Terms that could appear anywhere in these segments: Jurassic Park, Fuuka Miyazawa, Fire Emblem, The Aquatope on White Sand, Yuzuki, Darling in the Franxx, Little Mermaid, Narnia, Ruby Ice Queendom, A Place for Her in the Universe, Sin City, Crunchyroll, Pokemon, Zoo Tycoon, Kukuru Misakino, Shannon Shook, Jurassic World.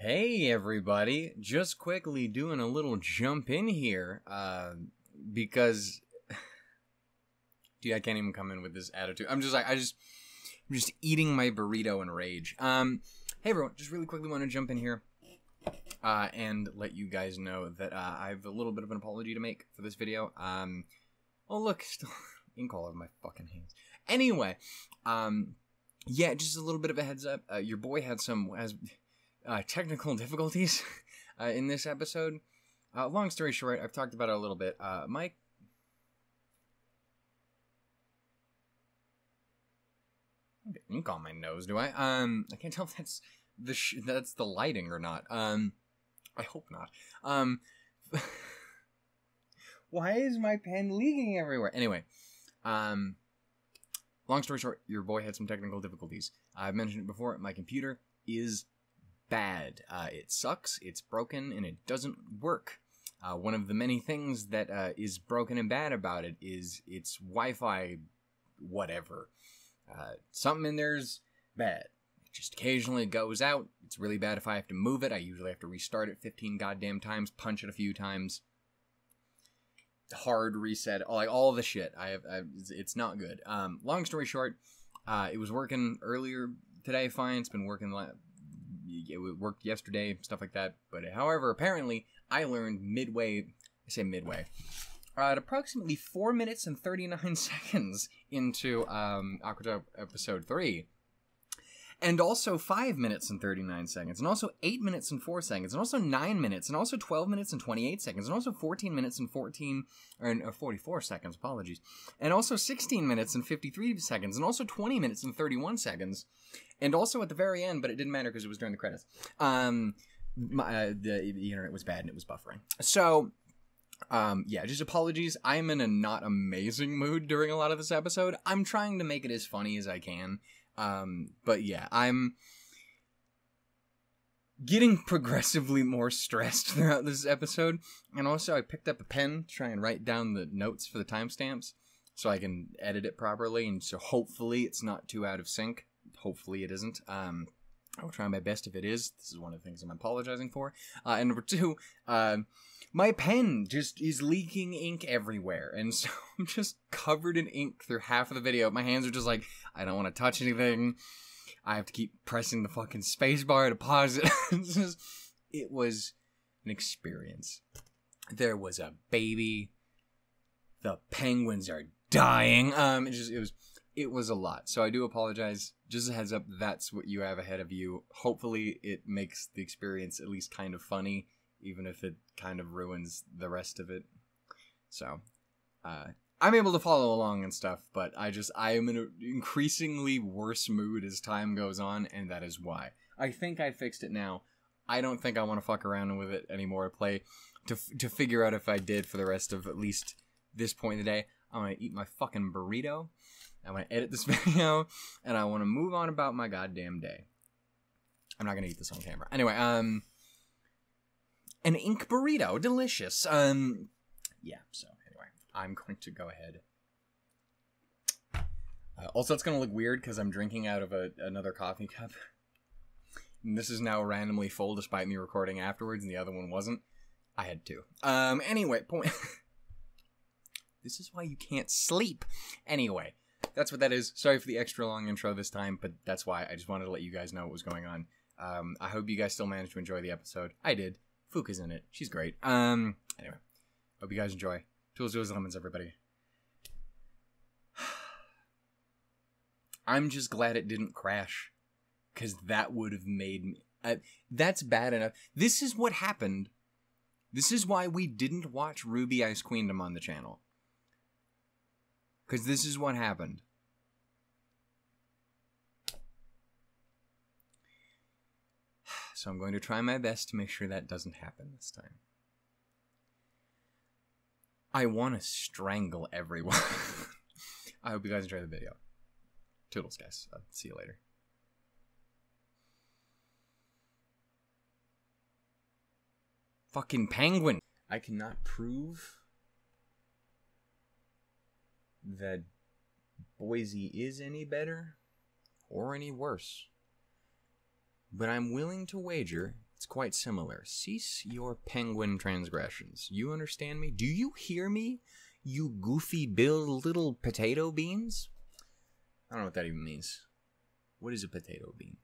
Hey everybody, just quickly doing a little jump in here, because, dude, I can't even come in with this attitude. I'm just eating my burrito in rage. Hey everyone, just really quickly want to jump in here, and let you guys know that, I have a little bit of an apology to make for this video. Oh look, still ink all over my fucking hands. Anyway, yeah, just a little bit of a heads up, your boy had some, technical difficulties in this episode. Long story short, I've talked about it a little bit. Mike. I'm getting ink on my nose, do I? I can't tell if that's the lighting or not. I hope not. Why is my pen leaking everywhere? Anyway, long story short, your boy had some technical difficulties. I've mentioned it before. My computer is bad. It sucks, it's broken, and it doesn't work. One of the many things that is broken and bad about it is its Wi-Fi whatever. Something in there's bad. It just occasionally goes out. It's really bad if I have to move it. I usually have to restart it 15 goddamn times, punch it a few times, hard reset, like all the shit. It's not good. Long story short, it was working earlier today fine. It's been working it worked yesterday, stuff like that. But however, apparently, I learned at approximately 4 minutes and 39 seconds into Aquatope episode 3, and also 5 minutes and 39 seconds, and also 8 minutes and 4 seconds, and also 9 minutes, and also 12 minutes and 28 seconds, and also 14 minutes and 44 seconds, apologies, and also 16 minutes and 53 seconds, and also 20 minutes and 31 seconds, and also at the very end, but it didn't matter because it was during the credits. The internet was bad and it was buffering. So, yeah, just apologies. I'm in a not amazing mood during a lot of this episode. I'm trying to make it as funny as I can. But yeah, I'm getting progressively more stressed throughout this episode. And also I picked up a pen to try and write down the notes for the timestamps so I can edit it properly. And so hopefully it's not too out of sync. Hopefully it isn't. I will try my best if it is. This is one of the things I'm apologizing for. And number two, my pen just is leaking ink everywhere, and so I'm just covered in ink through half of the video. My hands are just like, I don't want to touch anything. I have to keep pressing the fucking spacebar to pause it. It was an experience. There was a baby. The penguins are dying. It was a lot. So I do apologize. Just a heads up, that's what you have ahead of you. Hopefully it makes the experience at least kind of funny, even if it kind of ruins the rest of it. So, I'm able to follow along and stuff, but I am in an increasingly worse mood as time goes on, and that is why. I think I fixed it now. I don't think I want to fuck around with it anymore. To figure out if I did for the rest of at least this point in the day. I'm gonna eat my fucking burrito, I'm gonna edit this video, and I want to move on about my goddamn day. I'm not gonna eat this on camera. Anyway, an ink burrito, delicious. Yeah, so anyway, I'm going to go ahead. Also, it's going to look weird because I'm drinking out of another coffee cup. And this is now randomly full despite me recording afterwards, and the other one wasn't. I had two. Anyway, point. This is why you can't sleep. Anyway, that's what that is. Sorry for the extra long intro this time, but that's why. I just wanted to let you guys know what was going on. I hope you guys still managed to enjoy the episode. I did. Fuuka's in it. She's great. Anyway. Hope you guys enjoy. Tools, lemons, everybody. I'm just glad it didn't crash. Because that would have made me... that's bad enough. This is what happened. This is why we didn't watch Ruby Ice Queendom on the channel. Because this is what happened. So I'm going to try my best to make sure that doesn't happen this time. I want to strangle everyone. I hope you guys enjoy the video. Toodles, guys. I'll see you later. Fucking penguin. I cannot prove that Boise is any better or any worse. But I'm willing to wager It's quite similar. Cease your penguin transgressions. You understand me? Do you hear me? You goofy billed little potato beans? I don't know what that even means. What is a potato bean?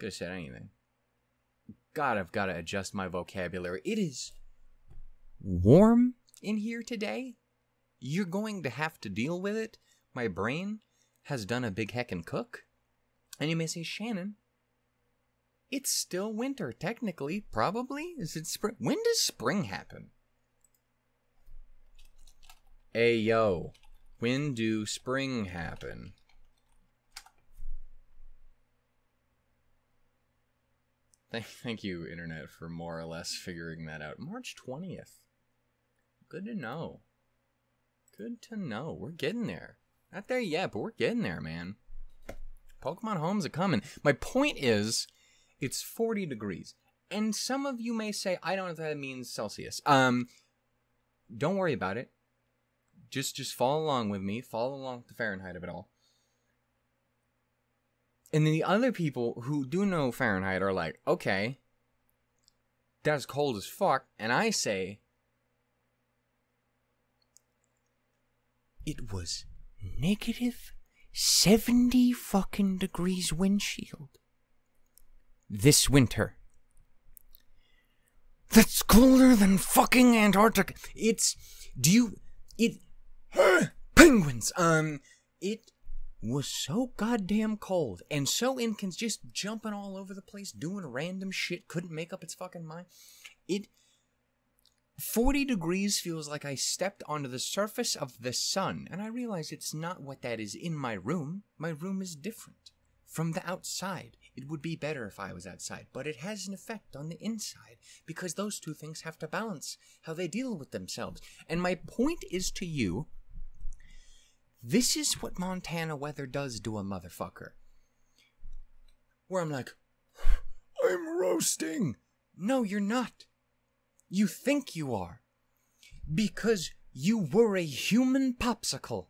Could have said anything. God, I've got to adjust my vocabulary. It is warm in here today. You're going to have to deal with it. My brain has done a big heckin' cook. And you may say, Shannon, it's still winter, technically. Probably. Is it spring? When does spring happen? Hey, yo. When do spring happen? Thank you, Internet, for more or less figuring that out. March 20th. Good to know. Good to know. We're getting there. Not there yet, but we're getting there, man. Pokemon homes are coming. My point is, it's 40 degrees. And some of you may say, I don't know if that means Celsius. Don't worry about it. Just follow along with me. Follow along with the Fahrenheit of it all. And then the other people who do know Fahrenheit are like, okay, that's cold as fuck. And I say, it was negative 70 fucking degrees windshield this winter. That's colder than fucking Antarctica. It's, penguins, it was so goddamn cold and so just jumping all over the place, doing random shit, couldn't make up its fucking mind. 40 degrees feels like I stepped onto the surface of the sun, and I realize it's not what that is in my room. My room is different from the outside. It would be better if I was outside, but it has an effect on the inside, because those two things have to balance how they deal with themselves. And my point is to you, this is what Montana weather does to a motherfucker. Where I'm like, I'm roasting. No, you're not. You think you are. Because you were a human popsicle.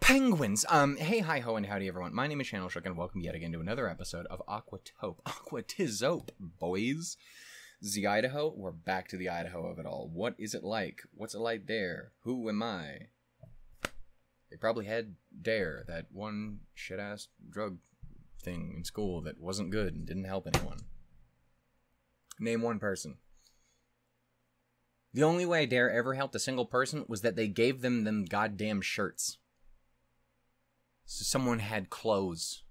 Penguins. Hey, hi-ho, and howdy, everyone. My name is Shannon Shook, and welcome yet again to another episode of Aquatope. Aquatizope, boys. The Idaho, we're back to the Idaho of it all. What is it like? What's it like there? Who am I? They probably had Dare, that one shit-ass drug thing in school that wasn't good and didn't help anyone. Name one person. The only way Dare ever helped a single person was that they gave them goddamn shirts. So someone had clothes.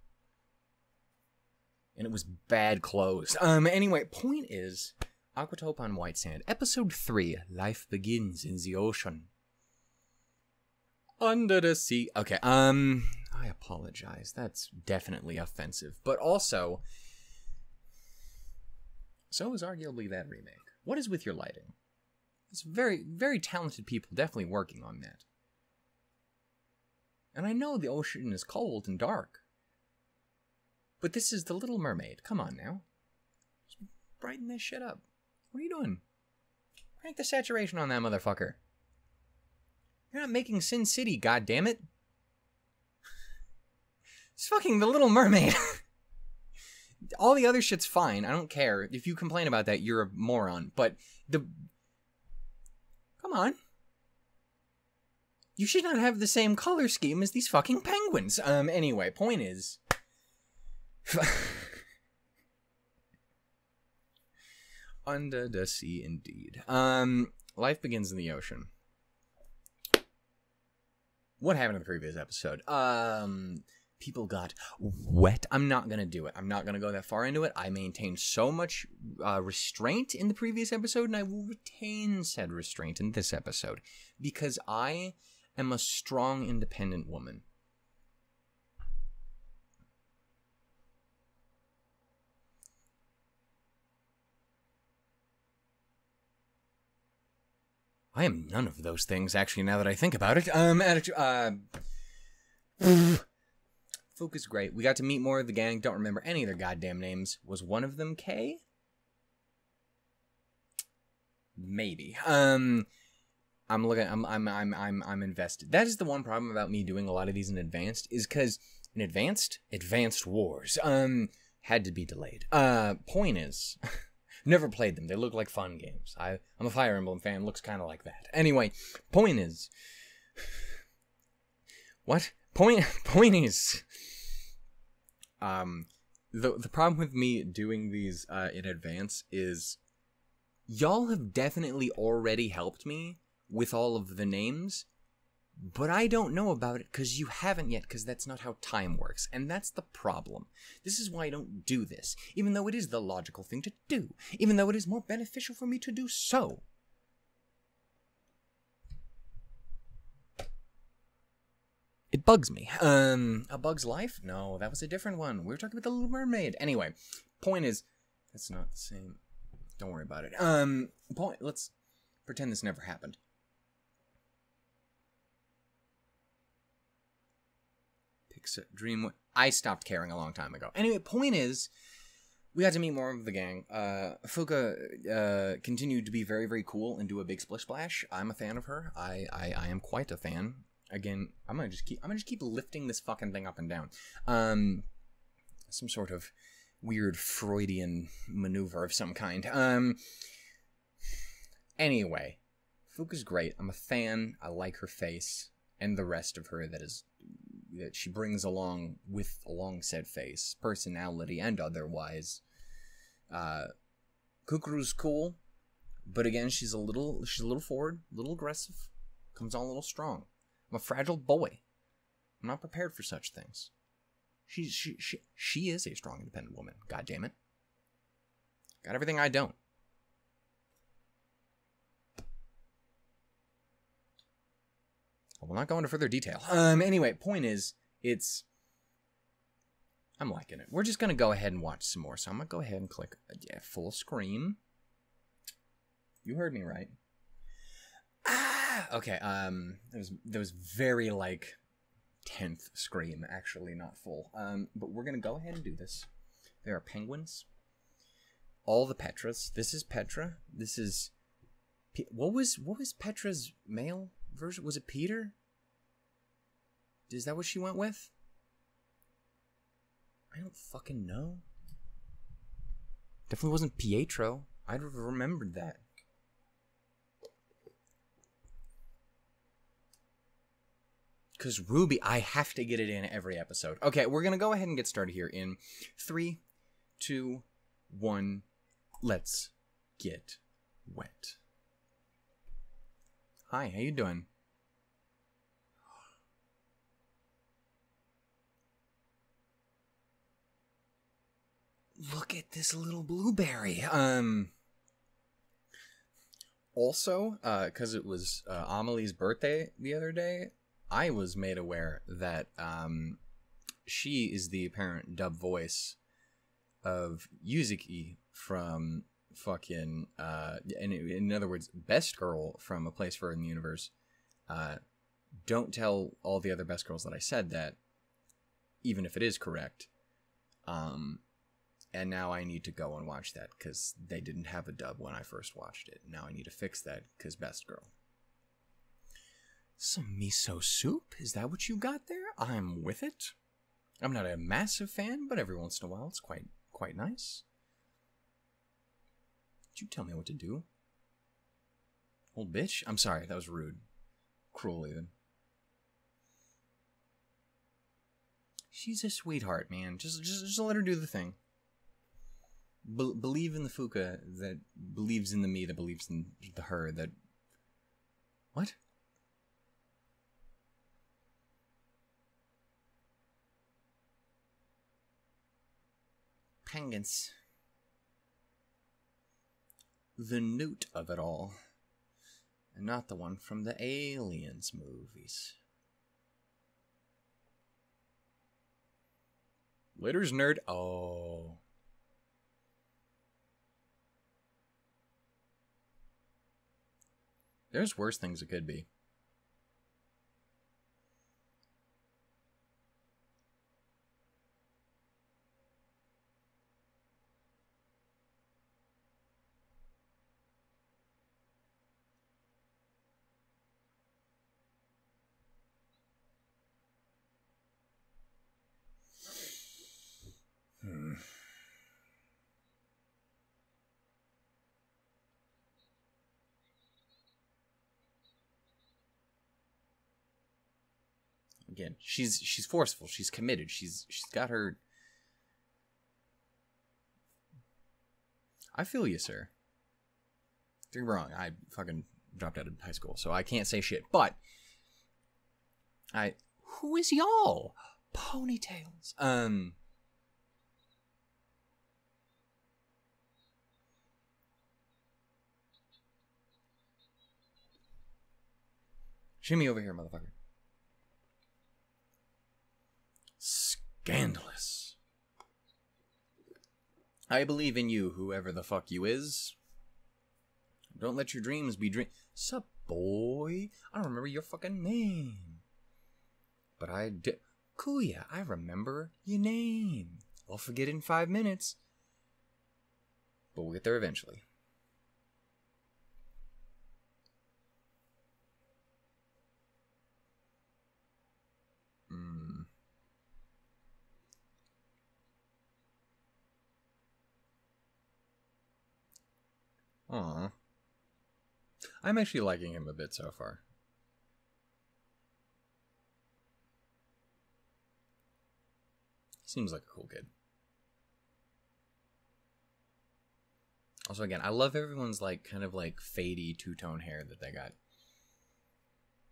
And it was bad clothes. Anyway, point is, Aquatope on White Sand, Episode 3, Life Begins in the Ocean. Under the sea. Okay, I apologize. That's definitely offensive. But also, so is arguably that remake. What is with your lighting? It's very, very talented people definitely working on that. And I know the ocean is cold and dark. But this is The Little Mermaid. Come on now. Just brighten this shit up. What are you doing? Crank the saturation on that motherfucker. You're not making Sin City, goddammit. It's fucking The Little Mermaid. All the other shit's fine. I don't care. If you complain about that, you're a moron. But the... Come on. You should not have the same color scheme as these fucking penguins. Anyway, point is... Under the sea, indeed. Life begins in the ocean. What happened in the previous episode? People got wet. I'm not gonna do it. I'm not gonna go that far into it. I maintained so much restraint in the previous episode, and I will retain said restraint in this episode, because I am a strong, independent woman. I am none of those things, actually, now that I think about it. Fuuka is great. We got to meet more of the gang. Don't remember any of their goddamn names. Was one of them K? Maybe. I'm looking. I'm invested. That is the one problem about me doing a lot of these in advanced, is because in Advanced Wars. Had to be delayed. Point is, never played them. They look like fun games. I'm a Fire Emblem fan. Looks kind of like that. Anyway, point is, what? Point is, the problem with me doing these in advance is, y'all have definitely already helped me with all of the names, but I don't know about it because you haven't yet, because that's not how time works, and that's the problem. This is why I don't do this, even though it is the logical thing to do, even though it is more beneficial for me to do so. It bugs me. A Bug's Life? No, that was a different one. We were talking about The Little Mermaid. Anyway, point is, that's not the same. Don't worry about it. Point, let's pretend this never happened. Dream. I stopped caring a long time ago. Anyway, point is, we got to meet more of the gang. Fuuka continued to be very, very cool and do a big splish splash. I'm a fan of her. I am quite a fan. Again, I'm gonna just keep lifting this fucking thing up and down. Some sort of weird Freudian maneuver of some kind. Anyway, Fuuka's great. I'm a fan. I like her face and the rest of her that she brings along said face, personality, and otherwise. Kukuru's cool, but again, she's a little forward, a little aggressive, comes on a little strong. I'm a fragile boy. I'm not prepared for such things. She is a strong, independent woman. God damn it. Got everything I don't. I will not go into further detail. Anyway, point is, I'm liking it. We're just going to go ahead and watch some more. So I'm going to go ahead and click full screen. You heard me right. Ah! Okay, there was very, like, 10th screen, actually, not full. But we're going to go ahead and do this. There are penguins. All the Petras. This is Petra. This is... What was Petra's male version? Was it Peter? Is that what she went with? I don't fucking know. Definitely wasn't Pietro. I'd have remembered that. Because Ruby, I have to get it in every episode. Okay, we're going to go ahead and get started here in 3, 2, 1. Let's get wet. Hi, how you doing? Look at this little blueberry. Also, because it was Amelie's birthday the other day, I was made aware that she is the apparent dub voice of Yuzuki from... fucking in other words, Best Girl from A Place for Her in the Universe. Don't tell all the other Best Girls that I said that, even if it is correct. And now I need to go and watch that because they didn't have a dub when I first watched it. Now I need to fix that because Best Girl. Some miso soup? Is that what you got there? I'm with it. I'm not a massive fan, but every once in a while it's quite nice. You tell me what to do, old bitch. I'm sorry, that was rude. Cruel, even. She's a sweetheart, man. Just let her do the thing. Believe in the Fuuka that believes in the me that believes in the her that... What? Penguins. The newt of it all, and not the one from the Aliens movies. Litter's nerd. Oh. There's worse things it could be. again. She's forceful. She's committed. She's got her. I feel you, sir. You're wrong. I fucking dropped out of high school, so I can't say shit. But I, who is y'all? Ponytails. Shimmy over here, motherfucker. Scandalous. I believe in you, whoever the fuck you is. Don't let your dreams be dream. Sup, boy? I don't remember your fucking name. But I did. Kuya, I remember your name. I'll forget in 5 minutes. But we'll get there eventually. Aw. I'm actually liking him a bit so far. Seems like a cool kid. Also, again, I love everyone's, like, kind of, like, fadey two-tone hair that they got.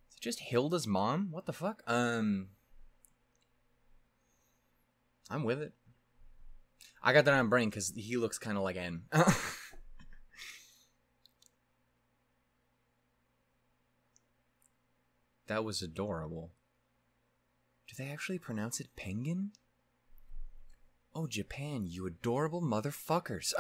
Is it just Hilda's mom? What the fuck? I'm with it. I got that on brain because he looks kind of like N. That was adorable. Do they actually pronounce it penguin? Oh, Japan, you adorable motherfuckers.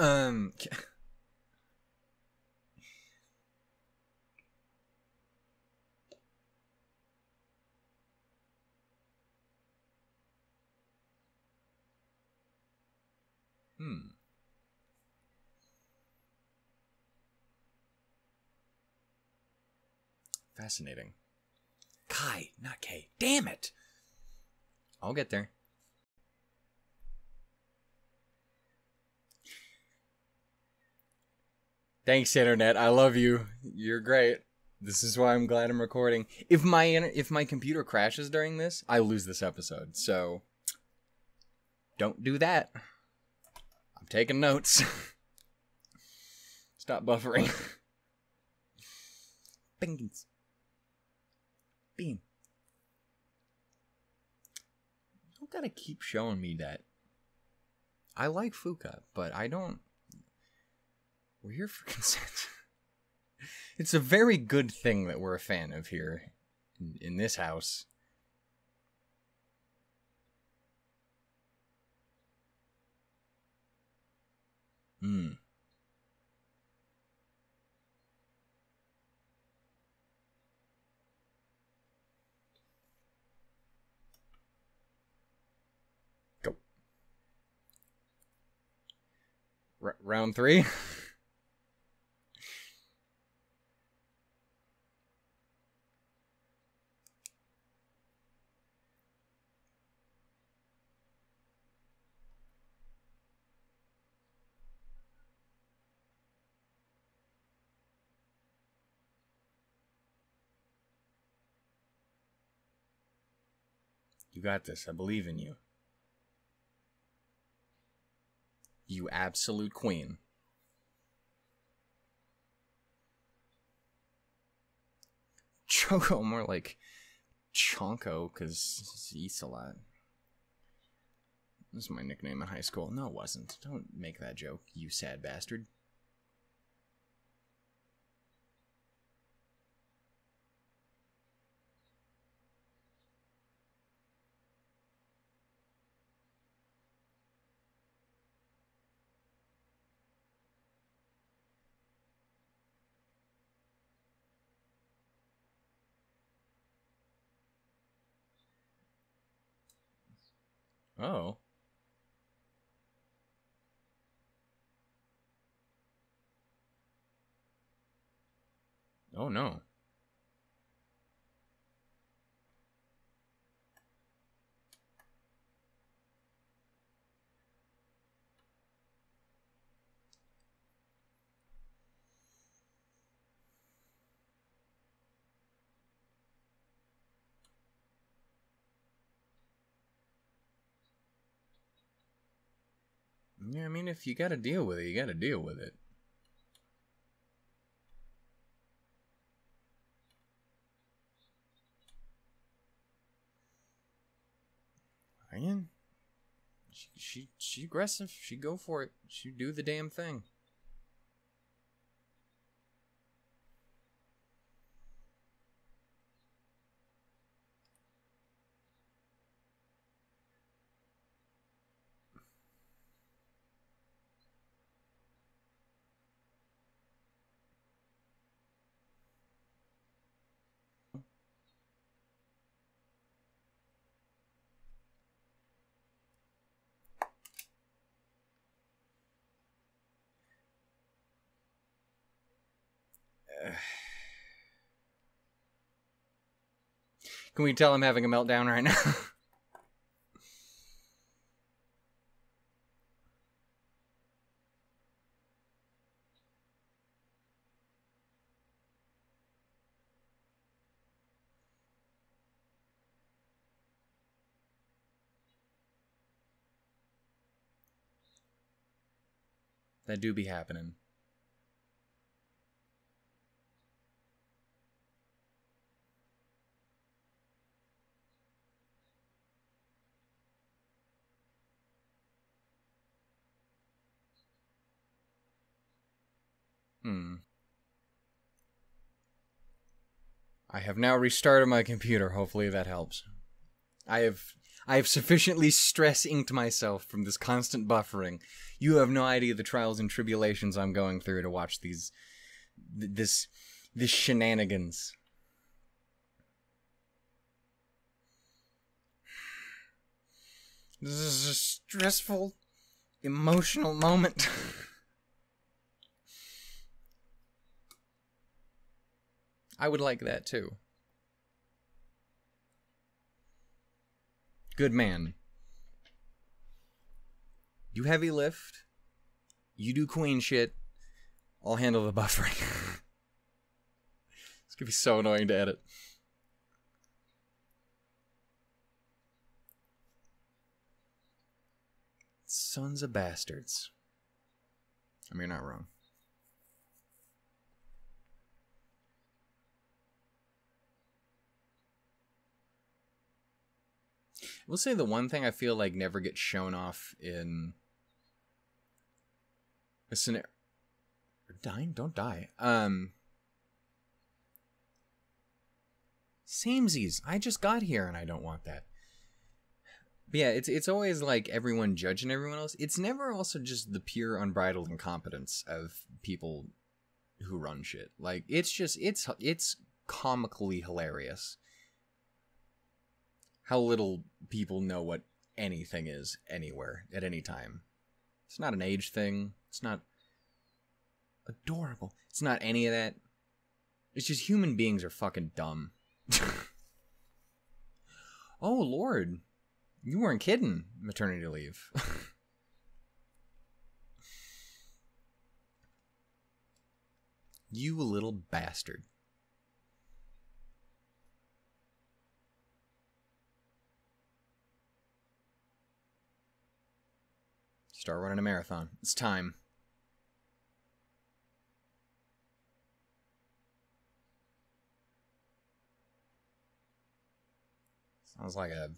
Fascinating. Kai, not K. Damn it! I'll get there. Thanks, Internet. I love you. You're great. This is why I'm glad I'm recording. If my computer crashes during this, I lose this episode. So, don't do that. I'm taking notes. Stop buffering. Penguins. Beam. Don't gotta keep showing me that. I like Fuuka, but I don't. We're here for consent. It's a very good thing that we're a fan of here in this house. Round three. You got this. I believe in you. You absolute queen. Choco, more like Chonko, because he eats a lot. This is my nickname in high school. No, it wasn't. Don't make that joke, you sad bastard. Oh. Oh no. Yeah, I mean, if you gotta deal with it, you gotta deal with it. Ryan? She aggressive. She go for it. She do the damn thing. Can we tell I'm having a meltdown right now? That do be happening. I have now restarted my computer. Hopefully that helps. I have sufficiently stress-inked myself from this constant buffering. You have no idea the trials and tribulations I'm going through to watch these... this shenanigans. This is a stressful, emotional moment. I would like that, too. Good man. You heavy lift. You do queen shit. I'll handle the buffering. It's gonna be so annoying to edit. Sons of bastards. I mean, you're not wrong. We'll say the one thing I feel like never gets shown off in a scenario. Dying? Don't die. Samesies. I just got here and I don't want that. But yeah, it's always like everyone judging everyone else. It's never also just the pure unbridled incompetence of people who run shit. Like, it's just, it's comically hilarious how little people know what anything is anywhere at any time. It's not an age thing. It's not adorable. It's not any of that. It's just human beings are fucking dumb. Oh, Lord. You weren't kidding, maternity leave. You little bastard. Start running a marathon. It's time. Sounds like a...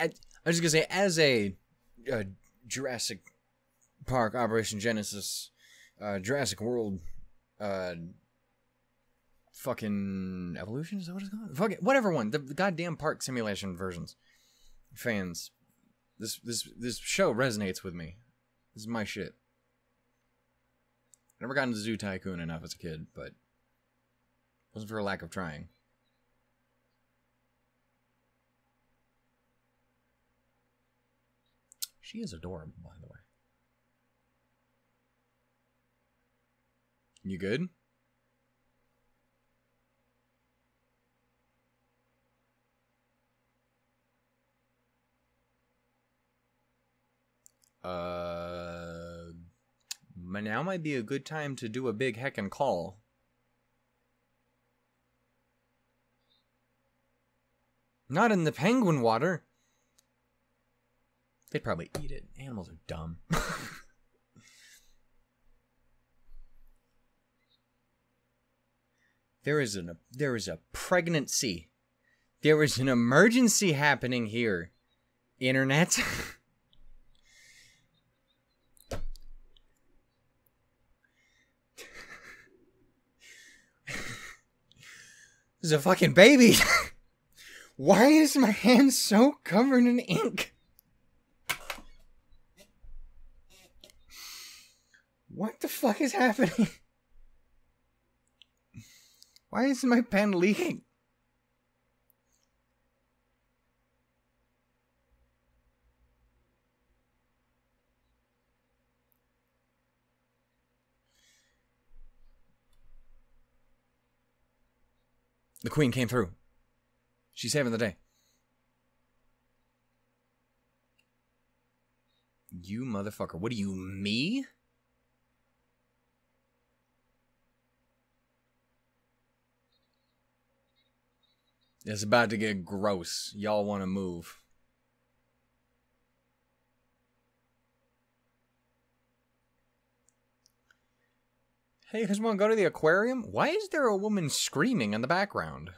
I was just gonna say, as a Jurassic Park, Operation Genesis, Jurassic World, fucking Evolution? Is that what it's called? Fuck it, whatever one. The goddamn park simulation versions. Fans. This show resonates with me. This is my shit. I never got into Zoo Tycoon enough as a kid, but it wasn't for a lack of trying. She is adorable, by the way. You good? Now might be a good time to do a big heckin' call. Not in the penguin water. They'd probably eat it. Animals are dumb. There is a pregnancy. There is an emergency happening here. Internet. This is a fucking baby. Why is my hand so covered in ink? What the fuck is happening? Why is my pen leaking? The queen came through. She's saving the day. You motherfucker. What do you, me? It's about to get gross. Y'all want to move. Hey, you guys want to go to the aquarium? Why is there a woman screaming in the background?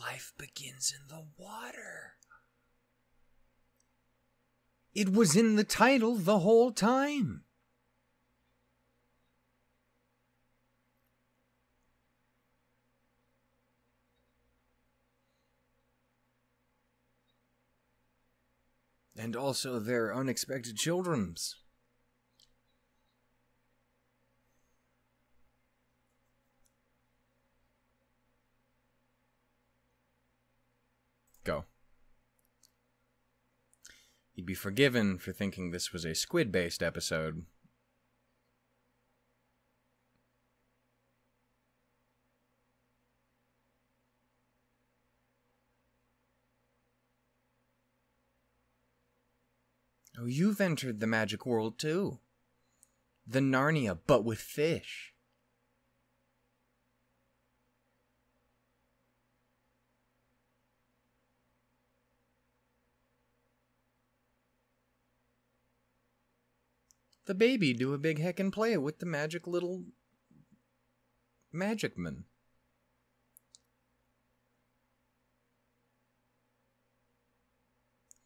Life begins in the water. It was in the title the whole time. And also their unexpected children's. Go. You'd be forgiven for thinking this was a squid-based episode. Oh, you've entered the magic world too. The Narnia, but with fish. The baby do a big heck and play with the magic little magic man.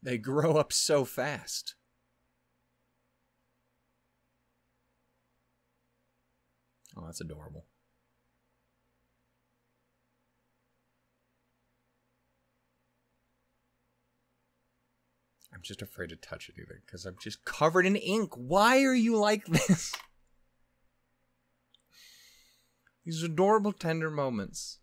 They grow up so fast. Oh, that's adorable. I'm just afraid to touch it either, because I'm just covered in ink. Why are you like this? These adorable, tender moments.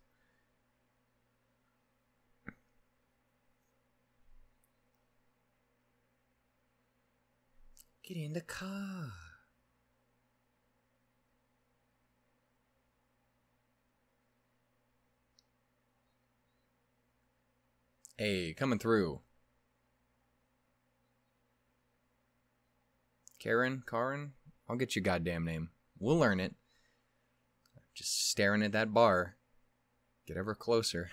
Get in the car. Hey, coming through. Karen, I'll get your goddamn name. We'll learn it. Just staring at that bar. Get ever closer.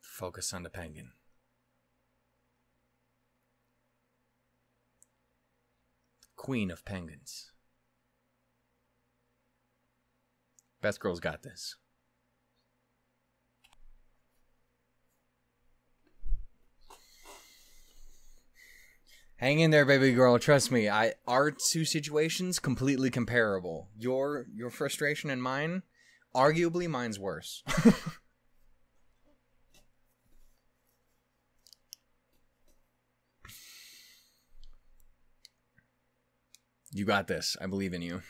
Focus on the penguin. Queen of penguins. Best girl's got this. Hang in there, baby girl. Trust me. Our two situations completely comparable. Your frustration and mine, arguably mine's worse. You got this. I believe in you.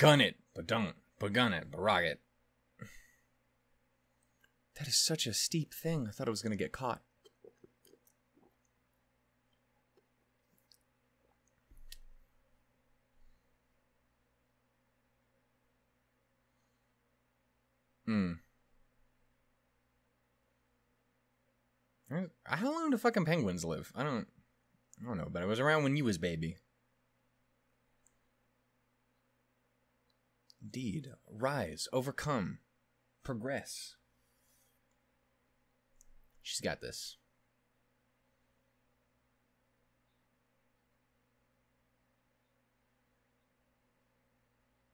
Gun it, but don't. But gun it, but rock it. That is such a steep thing. I thought I was going to get caught. How long do fucking penguins live? I don't know, but I was around when you was baby. Indeed. Rise. Overcome. Progress. She's got this.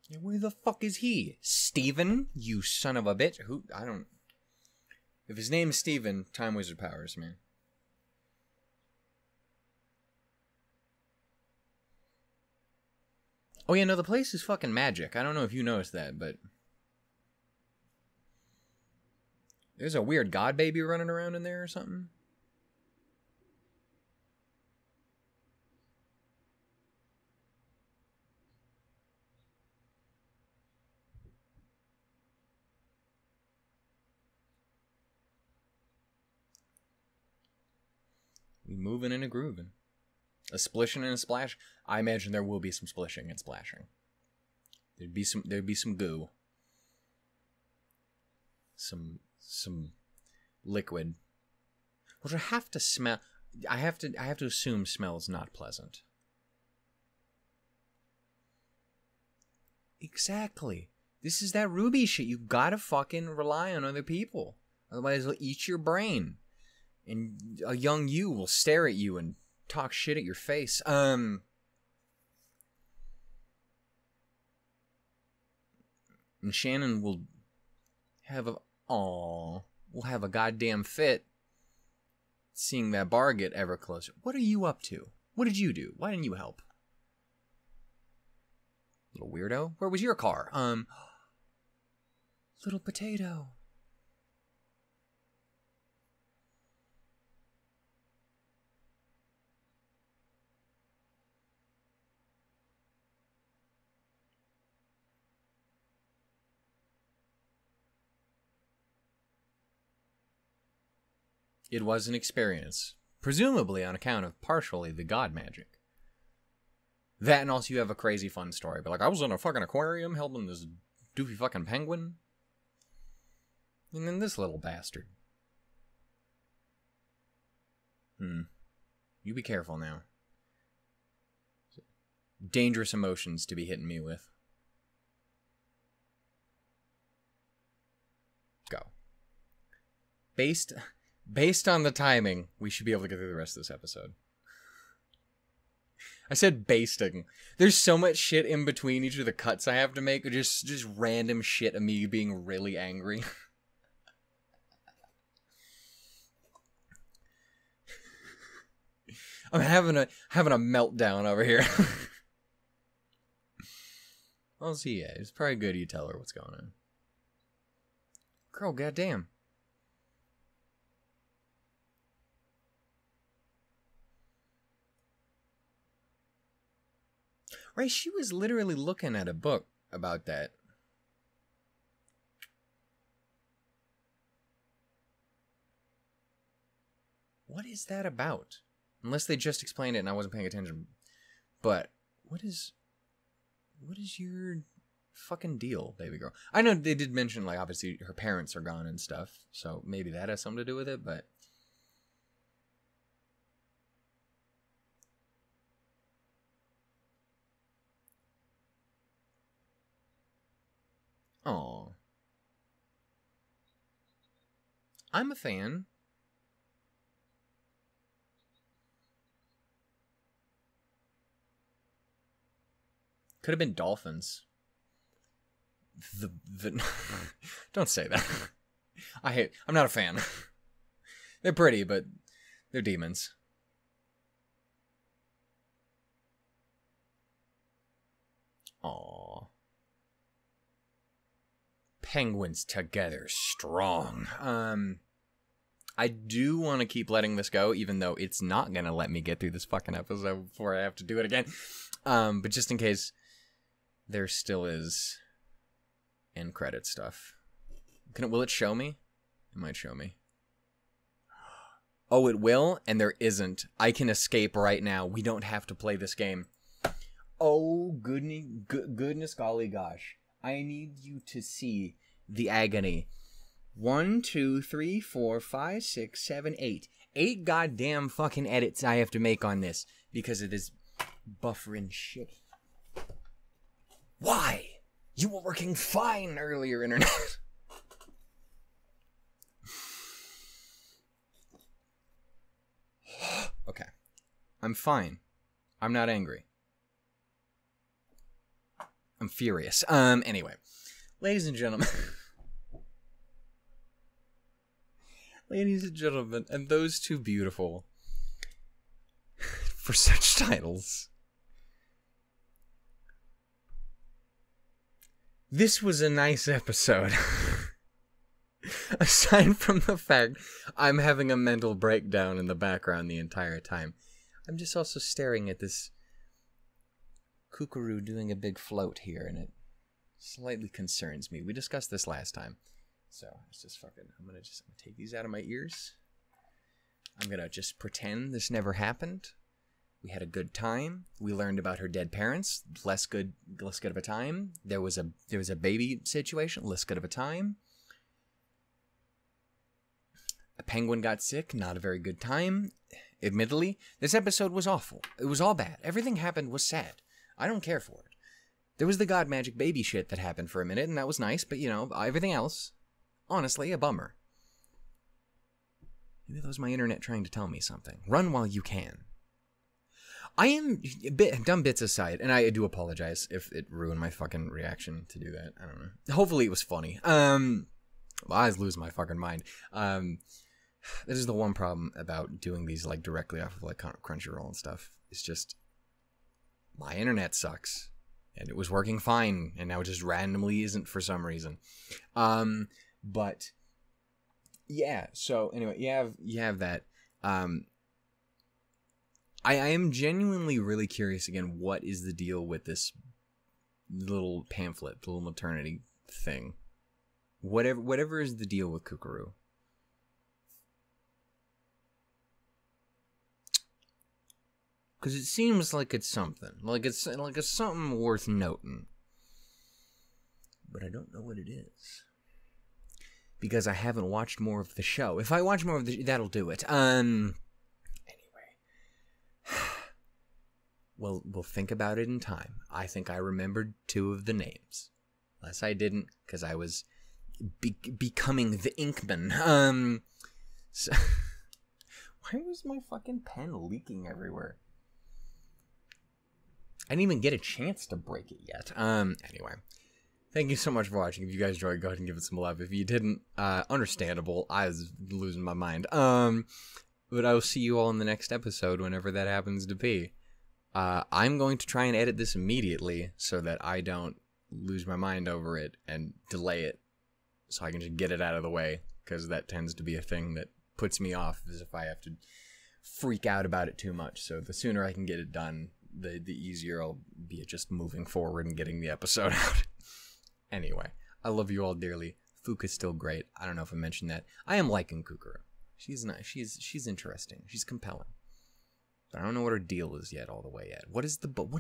Yeah, where the fuck is he? Steven? You son of a bitch. Who? I don't... If his name's Steven, Time Wizard powers, man. Oh yeah, no, the place is fucking magic. I don't know if you noticed that, but... There's a weird god baby running around in there or something. We moving and a grooving. A splishing and a splash. I imagine there will be some splishing and splashing. There'd be some goo. Some liquid. Which I have to smell. I have to assume smell's not pleasant. Exactly. This is that Ruby shit. You gotta fucking rely on other people. Otherwise they'll eat your brain. And a young you will stare at you and talk shit at your face. And Shannon will have a... Aww. We'll have a goddamn fit seeing that bar get ever closer. What are you up to? What did you do? Why didn't you help? Little weirdo. Where was your car? Little potato. It was an experience, presumably on account of partially the god magic. That and also you have a crazy fun story. But like, I was in a fucking aquarium helping this doofy fucking penguin. And then this little bastard. You be careful now. Dangerous emotions to be hitting me with. Go. Based on the timing, we should be able to get through the rest of this episode. I said basting. There's so much shit in between each of the cuts I have to make. Just random shit of me being really angry. I'm having a meltdown over here. Well, see, yeah, it's probably good you tell her what's going on. Girl, goddamn. Right, she was literally looking at a book about that. What is that about? Unless they just explained it and I wasn't paying attention. But what is your fucking deal, baby girl? I know they did mention, like, obviously her parents are gone and stuff, so maybe that has something to do with it, but... Aw. I'm a fan. Could have been dolphins. Don't say that. I'm not a fan. They're pretty, but they're demons. Aw. Penguins together strong. I do want to keep letting this go, even though it's not going to let me get through this fucking episode before I have to do it again. But just in case, there still is end credit stuff. Will it show me? It might show me. Oh, it will, and there isn't. I can escape right now. We don't have to play this game. Oh, goodness golly gosh. I need you to see the agony. 1, 2, 3, 4, 5, 6, 7, 8. 8 goddamn fucking edits I have to make on this because of this buffering shit. Why? You were working fine earlier, internet. Okay. I'm fine. I'm not angry. I'm furious. Anyway. Ladies and gentlemen. Ladies and gentlemen, and those two beautiful for such titles. This was a nice episode. Aside from the fact I'm having a mental breakdown in the background the entire time, I'm just also staring at this Kukuru doing a big float here, and it slightly concerns me. We discussed this last time. So it's just fucking, I'm gonna take these out of my ears. I'm gonna just pretend this never happened. We had a good time. We learned about her dead parents. Less good of a time. There was a baby situation. Less good of a time. A penguin got sick. Not a very good time. Admittedly, this episode was awful. It was all bad. Everything happened was sad. I don't care for it. There was the god magic baby shit that happened for a minute, and that was nice. But you know, everything else. Honestly, a bummer. Maybe that was my internet trying to tell me something. Run while you can. I am, dumb bits aside, and I do apologize if it ruined my fucking reaction to do that. I don't know. Hopefully it was funny. Well, I just lose my fucking mind. This is the one problem about doing these, like, directly off of, like, Crunchyroll and stuff. It's just, my internet sucks. And it was working fine, and now it just randomly isn't for some reason. But yeah, so anyway, you have that. I am genuinely really curious again, what is the deal with this little pamphlet, the little maternity thing? Whatever is the deal with Kukuru. Cause it seems like it's something. Like it's something worth noting. But I don't know what it is. Because I haven't watched more of the show. If I watch more of the show, that'll do it. Anyway. We'll think about it in time. I think I remembered 2 of the names. Unless I didn't, because I was becoming the Inkman. So why was my fucking pen leaking everywhere? I didn't even get a chance to break it yet. Anyway. Thank you so much for watching. If you guys enjoyed, go ahead and give it some love. If you didn't, understandable. I was losing my mind. But I will see you all in the next episode, whenever that happens to be. I'm going to try and edit this immediately so that I don't lose my mind over it and delay it, so I can just get it out of the way, because that tends to be a thing that puts me off, is if I have to freak out about it too much. So the sooner I can get it done, the easier I'll be at just moving forward and getting the episode out. Anyway, I love you all dearly. Fuuka's still great. I don't know if I mentioned that. I am liking Kukuru. She's nice. She's interesting. She's compelling. But I don't know what her deal is yet all the way yet. What is the book?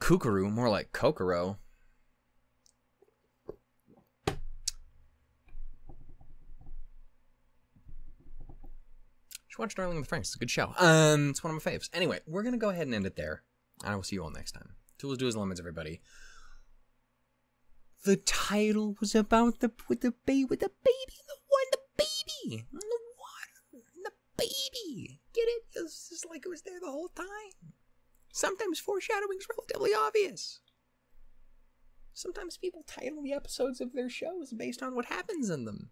Kukuru, more like Kokoro. Just watch Darling in the Franxx. It's a good show. It's one of my faves. Anyway, we're going to go ahead and end it there. And I will see you all next time. Tools, doers, lemons, everybody. The title was about the baby in the water, and the baby. Get it? It was just like it was there the whole time. Sometimes foreshadowing is relatively obvious. Sometimes people title the episodes of their shows based on what happens in them.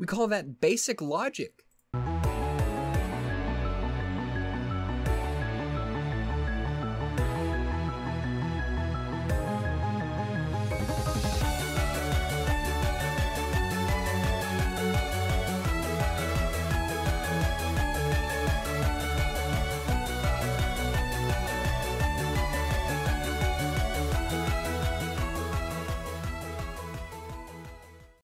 We call that basic logic.